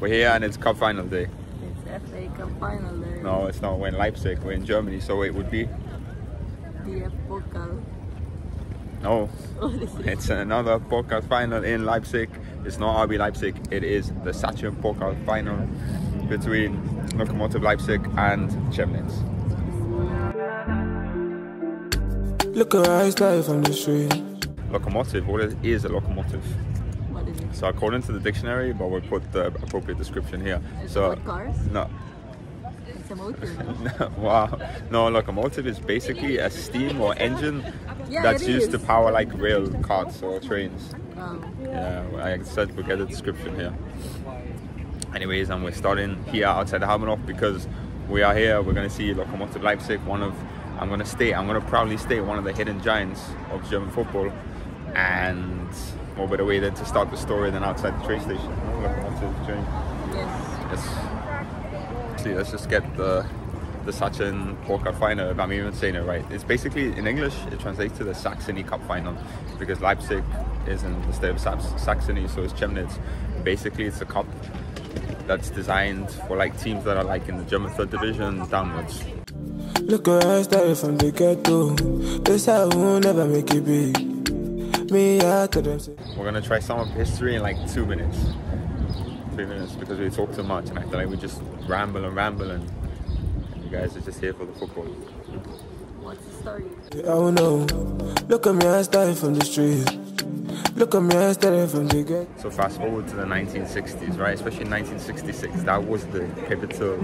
We're here and it's Cup Final Day. It's FA Cup Final Day. No, it's not. We're in Leipzig. We're in Germany, so it would be... DF Pokal. No, it's another Pokal final in Leipzig. It's not RB Leipzig, it is the Sachsenpokal final between Lokomotive Leipzig and Chemnitz. Lokomotive, what is a locomotive? What is it? So according to the dictionary, but we'll put the appropriate description here. It's so what cars? No. It's a motor. No, wow. No, a locomotive is basically a steam or engine that's used to power like rail carts or trains. Oh. Yeah, like I said, we'll get a description here. Anyways, and we're starting here outside the Hauptbahnhof because we are here. We're gonna see Lokomotive Leipzig, I'm gonna proudly state one of the hidden giants of German football. And what better way than to start the story than outside the train station? Lokomotive train. Yes. See, let's just get the Sachsenpokal final, if I'm even saying it right. It's basically, in English, it translates to the Saxony Cup Final, because Leipzig is in the state of Saxony, so it's Chemnitz. Basically, it's a cup that's designed for like teams that are like in the German third division downwards. Look where I started from the ghetto. This I will never make it big. Me after them. We're gonna try some of history in like 2 minutes. 3 minutes, because we talk so much and I feel like we just ramble and you guys are just here for the football. What's the story? I don't know. Look at me, I started from the street. Look at me, I started from the ghetto. So fast forward to the 1960s, right? Especially in 1966, that was the pivotal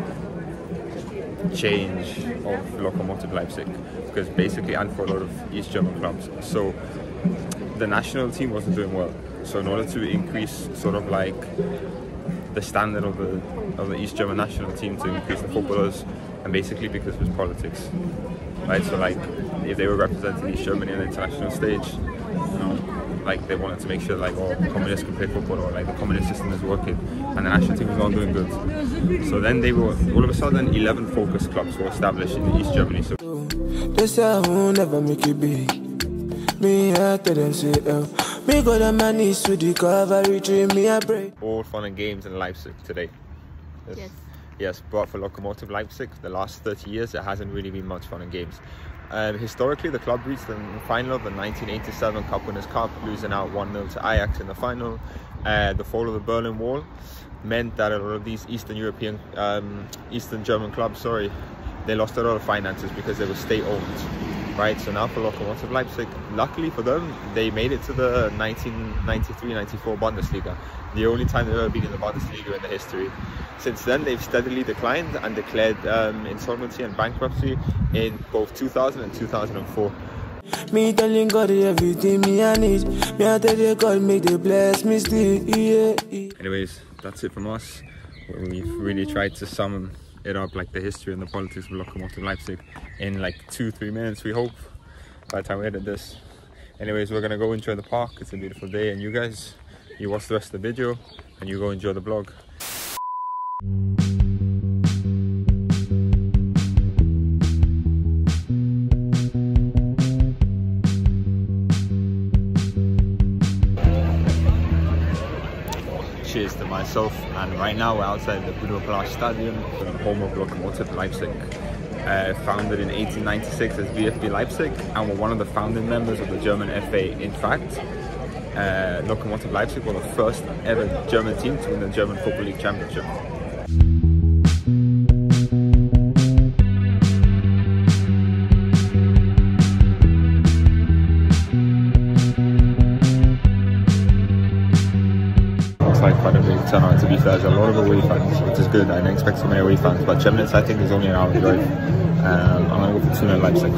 change of Lokomotive Leipzig, because basically and for a lot of East German clubs, so the national team wasn't doing well, so in order to increase sort of like the standard of the East German national team, to increase the footballers, and basically because it was politics, right? So like if they were representing East Germany on the international stage, you know, like they wanted to make sure like, oh, the communists can play football, or like the communist system is working, and the national team was not doing good. So then they were, all of a sudden, 11 focus clubs were established in East Germany. So all fun and games in Leipzig today. Yes, but for Lokomotive Leipzig, the last 30 years, it hasn't really been much fun and games. Historically, the club reached the final of the 1987 Cup Winners Cup, losing out 1-0 to Ajax in the final. The fall of the Berlin Wall meant that a lot of these Eastern German clubs, they lost a lot of finances because they were state-owned, right? So now for Lokomotive Leipzig, luckily for them, they made it to the 1993-94 Bundesliga, the only time they've ever been in the Bundesliga in their history. Since then, they've steadily declined and declared insolvency and bankruptcy in both 2000 and 2004. Me telling God everything me I need. Me I tell you God make the bless me still. Anyways, that's it from us. We've really tried to sum it up, like the history and the politics of Lokomotive Leipzig, in like 2-3 minutes. We hope by the time we edit this. Anyways, we're gonna go enjoy the park. It's a beautiful day, and you guys, you watch the rest of the video, and you go enjoy the vlog. Cheers to myself, and right now we're outside the Pudewa Stadium, the home of Lokomotive Leipzig. Founded in 1896 as VfB Leipzig, and were one of the founding members of the German FA. In fact, Lokomotive Leipzig were the first ever German team to win the German Football League Championship. Looks like quite a big turnout, to be fair. There's a lot of away fans, which is good. I didn't expect so many away fans, but Chemnitz, I think, is only an hour drive. I'm going to go for 2-0 Leipzig.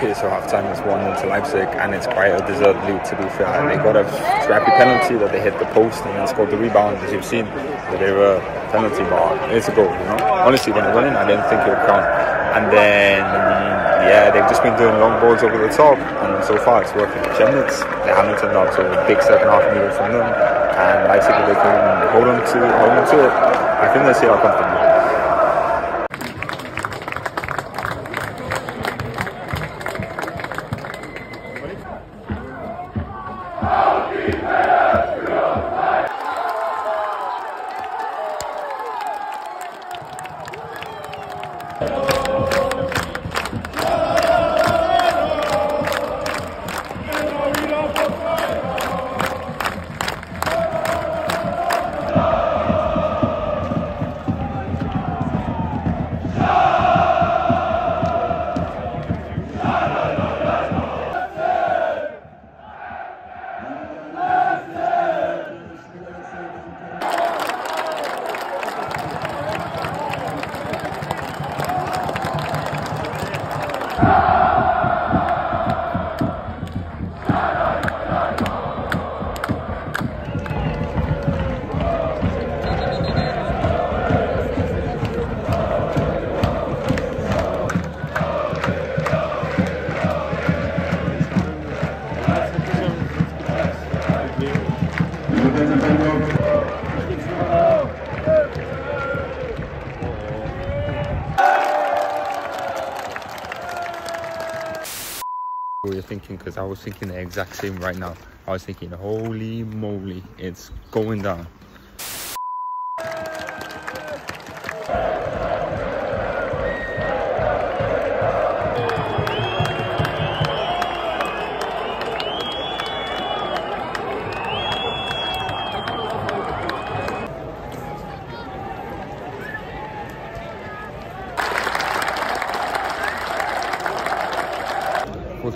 lucky, so halftime was 1-0 to Leipzig, and it's quite a deserved lead, to be fair. And they got a scrappy penalty that they hit the post and then scored the rebound, as you've seen, that they were penalty bar. It's a goal, you know. Honestly, when they went in, I didn't think it would count. And then, yeah, they've just been doing long balls over the top, and so far it's working. Chemnitz, they haven't turned up, so a big second half needed from them. And Leipzig, they can hold on to it. I think they see how comfortable. Because I was thinking the exact same right now. I was thinking, holy moly, it's going down.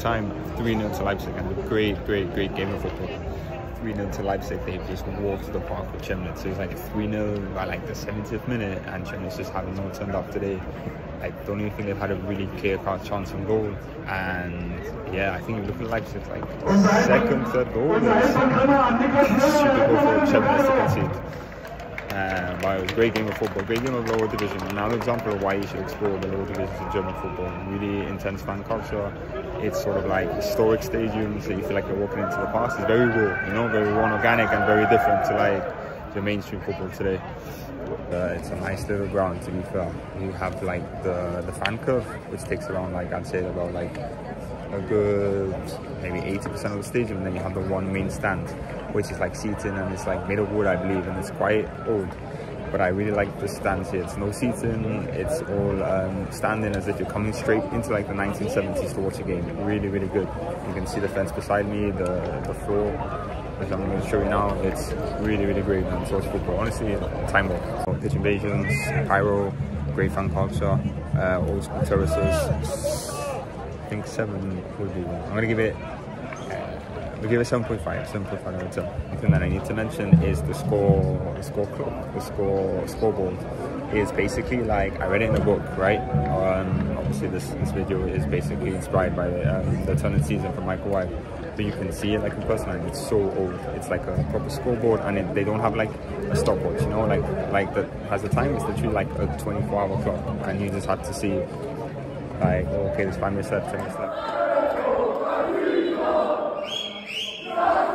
Time 3-0 to Leipzig, and a great game of football. 3-0 to Leipzig. They've just walked the park with Chemnitz, so it's like a 3-0 by like the 70th minute, and Chemnitz just haven't turned up today. I don't even think they've had a really clear-cut chance on goal, and yeah, I think if you look at Leipzig, it's like second, third goal, super goal for Chemnitz to concede. Wow, it was a great game of football, great game of lower division. Another example of why you should explore the lower divisions of German football. Really intense fan culture. It's sort of like historic stadiums, so you feel like you're walking into the past. It's very raw, you know, very raw and organic, and very different to like the mainstream football today. It's a nice little ground, to be fair. You have like the fan curve, which takes around like, I'd say about like a good maybe 80% of the stadium, and then you have the one main stand, which is like seating, and it's like made of wood, I believe, and it's quite old. But I really like the stands here. It's no seating, it's all standing, as if you're coming straight into like the 1970s to watch a game. Really good. You can see the fence beside me, the floor, which I'm going to show you now. It's really great, man, to watch football. Honestly, time off. So, pitch invasions, pyro, great fan culture, old school terraces. I think 7 would be one. I'm going to give it, we'll give it 7.5 out of 10. The thing that I need to mention is the score clock, the scoreboard is basically like, I read it in a book, right? Obviously this video is basically inspired by the alternate season from Michael Wagg, but you can see it like in person, and it's so old. It's like a proper scoreboard, and they don't have like a stopwatch, you know, like that has the time. It's literally like a 24-hour clock, and you just have to see like, okay, there's 5 minutes left, 10 minutes left.